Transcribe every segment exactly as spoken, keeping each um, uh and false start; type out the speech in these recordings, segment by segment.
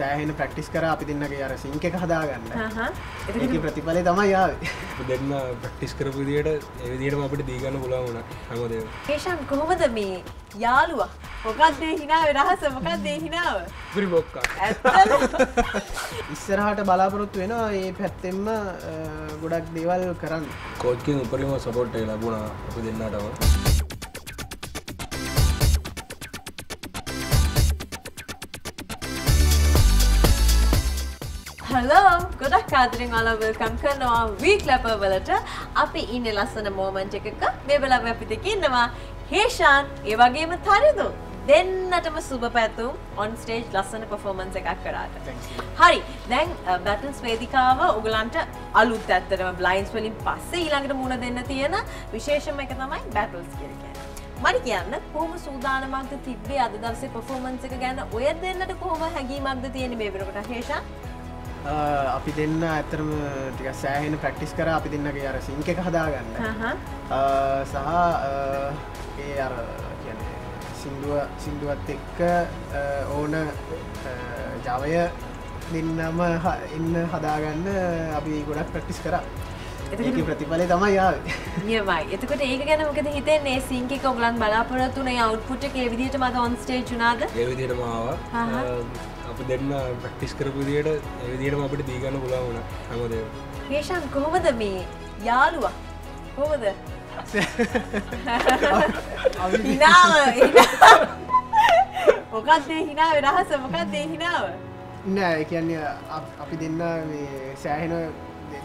සෑහෙන ප්‍රැක්ටිස් කරා අපි දෙන්නගේ අර සින්ක් එක හදාගන්න. හා හා. ඒකේ ප්‍රතිඵලය තමයි ආවේ. දෙන්න ප්‍රැක්ටිස් කරපු විදියට ඒ විදියටම අපිට දී ගන්න පුළුවන් වුණා. හැමෝද ඒක. හේෂාන් කොහොමද මේ යාළුවා? මොකක්ද මේ හිනාවේ රහස? මොකක්ද මේ හිනාව? පුරි බොක්කා. ඇත්තටම ඉස්සරහට බලාපොරොත්තු වෙනවා මේ පැත්තෙන්ම ගොඩක් දේවල් කරන්න. කෝච් කෙනෙක් උඩරිම සපෝට් එක ලැබුණා අපි දෙන්නටම. Hello, good afternoon. Welcome to our week lap. Api in a lesson moment. Heshan, Eva game Tharidu. Then Natama Subapatu on stage lesson performance. Hari, then battles Vedikava, Ugalanta, Alutat, the blinds will pass. Ilanga Muna Denatiana, Vishesha Makatama, battles Kirkan. Marikiana, Poma Sudana Mag the Tibbe, other performance again. Where then at Poma Hagi Mag the Tiani Baby Heshan? අපි දෙන්න ඇත්තටම ටිකක් සෑහෙන practice කරා අපි දෙන්නගේ අර zinc එක හදාගන්න. හා හා. සහ ඒ අර කියන්නේ සින්දුව සින්දුවත් එක්ක ඕන ජවය දෙන්නම ඉන්න හදාගන්න අපි ගොඩක් ප්‍රැක්ටිස් කරා. ඒකේ ප්‍රතිඵලය තමයි ආවේ. නියමයි. එතකොට ඒක ගැන මොකද හිතන්නේ? සින්ක් එක ඔයගලන් බලාපොරොත්තු වුණේ අවුට්පුට් එක ඒ විදිහටම අද ඔන් ස්ටේජ් වුණාද? ඒ විදිහටම ආවා. Then practice කරපු විදියට ඒ විදියටම අපිට දී ගන්න පුළුවන් වුණා. හැමෝද ඒක. හේෂාන් කොහොමද මේ යාළුවා? කොහොමද? හිනාව. මොකක්ද මේ හිනාවේ රහස? මොකක්ද මේ හිනාව? නෑ, ඒ කියන්නේ අපි දෙන්න මේ සෑහෙන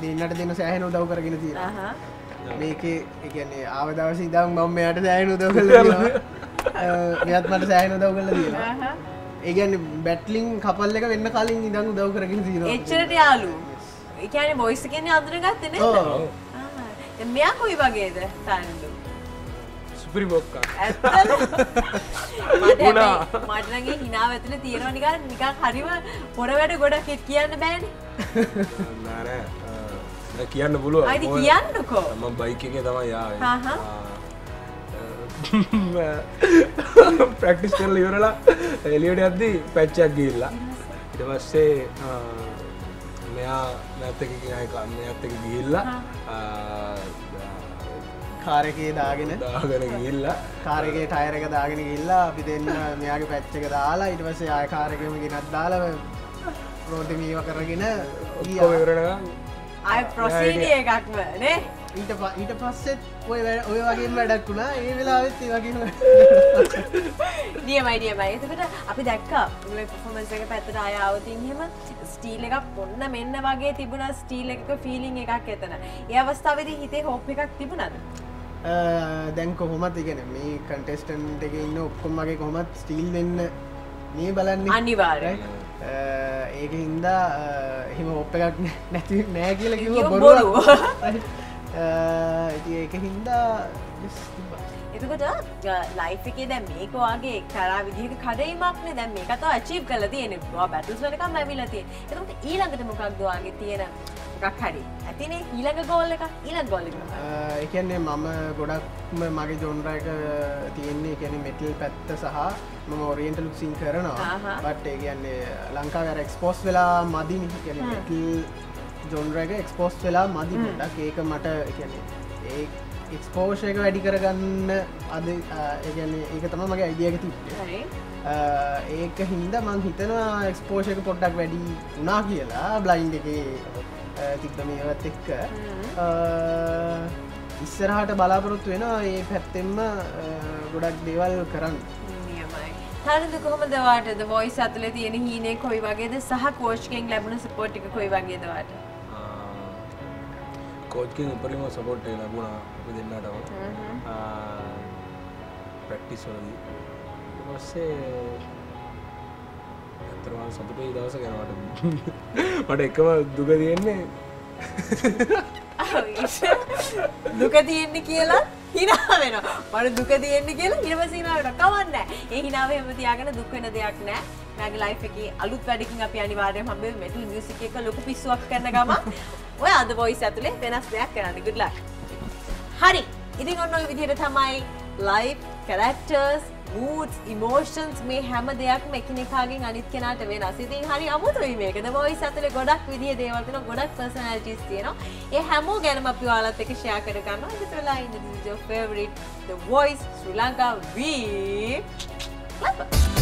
දෙන්නට දෙන්න සෑහෙන උදව් කරගෙන තියෙනවා. හා හා. මේකේ ඒ කියන්නේ ආව දවසේ ඉඳන් මම මෙයාට සෑහෙන උදව් කරලා තියෙනවා. මෙයාත් මට සෑහෙන උදව් කරලා තියෙනවා. හා හා. Again, battling couple like when calling you down without cracking zero. You can't voice again. The other got the name. The Miyako Ibagade, Tandu. Superiboka. Madrangi, Hina, the theater, and you got Hariva, whatever to go to Kian band. The Kian Bulu, I think Kian to go. I'm biking it away. Practice කරලා ඉවරලා එළියට යද්දි patch එකක් ගිහිල්ලා ඊට පස්සේ මෙයා නැත් එක ගියායි කන්නේත් එක ගිහිල්ලා කාර් එකේ දාගෙන දාගෙන ගිහිල්ලා කාර් එකේ ටයර් එක දාගෙන ගිහිල්ලා අපි දෙන්න මෙයාගේ පැච් එක දාලා ඊට පස්සේ ආයෙ කාර් එකේම ගෙනත් දාලා රෝඩ් එකේ ඊව කරගෙන ඔක්කොම ඉවරනකම් ආයෙ ප්‍රොසීඩිය එකක්ම නේ ඊට ඊට පස්සෙත් ඔය ඔය වගේම වැඩක් වුණා. ඒ වෙලාවෙත් ඒ වගේම නියමයි නියමයි. එතකොට අපි දැක්කා මේ performance එක පැත්තට ආය ආවතින් එහෙම ස්ටීල් එකක් පොන්න මෙන්න වගේ තිබුණා ස්ටීල් එකක ෆීලිං එකක් එතන. ඒ අවස්ථාවේදී හිතේ හොප් එකක් තිබුණාද? අ දැන් කොහොමද කියන්නේ මේ contestant එකේ ඉන්න ඔක්කොම වගේ කොහොමත් ස්ටීල් වෙන්න මේ බලන්නේ අනිවාර්යයි. ඒකෙන් ඉඳා එහෙම හොප් එකක් නැති නෑ කියලා කිව්ව බොරුව. ඒක හින්දා එතකොට ලයිෆ් එකේ දැන් මේක වාගේ කරා විදිහක කඩයිමක්නේ දැන් මේක තව අචීව් කරලා තියෙන්නේ. ඔයා බැටල්ස් වලකම ලැබිලා තියෙන්නේ. එතකොට ඊළඟට මොකක්ද වාගේ තියෙන මොකක් හරි ඇතිනේ ඊළඟ ගෝල් එක ඊළඟ ගෝල් එක. ඒ කියන්නේ මම ගොඩක්ම මගේ ජොන්රා එක තියෙන්නේ ඒ කියන්නේ මෙටල් පැත්ත සහ මම ඔරියන්ටල් ලුක් සින් කරනවා. බට් ඒ කියන්නේ ලංකාවේ අර එක්ස්පෝස් වෙලා මදි නේ කියන්නේ මෙටල් genre එක expose වෙලා මදි පොඩක් ඒක මට කියන්නේ ඒ exposure එක වැඩි කරගන්න අද ඒ කියන්නේ ඒක තමයි මගේ idea එක තිබ්බේ. හරි. ඒක හින්දා මම හිතනවා exposure එක පොඩ්ඩක් වැඩි වුණා කියලා blind එකේ තිබ්බ මේවත් එක්ක ඉස්සරහට බලාපොරොත්තු වෙනවා මේ පැත්තෙන්ම ගොඩක් දේවල් කරන්න. නියමයි. තරඳු කොහමද වාට the voice ඇතුලේ තියෙන හීනේ කොයි වගේද සහ coach කෙන් ලැබුණ support එක කොයි වගේද වාට? Coach के ऊपर ही मैं सपोर्ट दे रहा हूँ ना अभी देना था वो प्रैक्टिस वाली वैसे अतरवान सब तो ये दावा से करना पड़ता है पर एक बार दुख दिए ने दुख दिए ने किया ला ही ना है ना पर दुख दिए ने किया ला ही ना बस ही ना होता कमान ना ये ही ना है हम तो यहाँ का ना दुख ना दिया क्या मैंने लाइफ की अलग पैडिंग आप यानी बारे में हमें मेटल म्यूजिक के का लोगों पे स्वागत करने का माँ वो आदि वॉइस आतुले मैंने स्वागत कराने गुड लक हरी इधर उन लोगों विधि रहता my life characters moods, emotions මේ හැම දෙයක්ම එකිනෙකාගෙන් අනිත් කෙනාට වෙනස්. ඉතින් හරි අමුතුයි මේක. The Voice ඇතුලේ ගොඩක් විදිහේ දේවල් තියෙනවා, ගොඩක් personalities තියෙනවා. ඒ හැමෝ ගැනම අපි ඔයාලත් එක්ක share කර ගන්නවා. ඉතින් ඔයාලා ඉන්න your favorite The Voice Sri Lanka. We love it.